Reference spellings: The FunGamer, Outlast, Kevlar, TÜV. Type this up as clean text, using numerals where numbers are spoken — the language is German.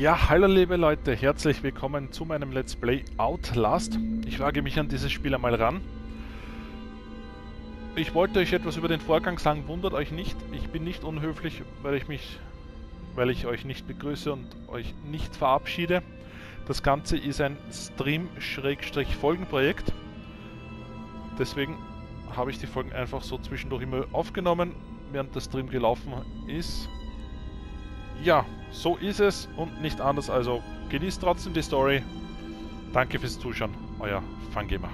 Ja, hallo liebe Leute, herzlich willkommen zu meinem Let's Play Outlast. Ich wage mich an dieses Spiel einmal ran. Ich wollte euch etwas über den Vorgang sagen, wundert euch nicht. Ich bin nicht unhöflich, weil ich euch nicht begrüße und euch nicht verabschiede. Das Ganze ist ein Stream-Folgenprojekt. Deswegen habe ich die Folgen einfach so zwischendurch immer aufgenommen, während der Stream gelaufen ist. Ja, so ist es und nicht anders, also genießt trotzdem die Story. Danke fürs Zuschauen, euer FunGamer.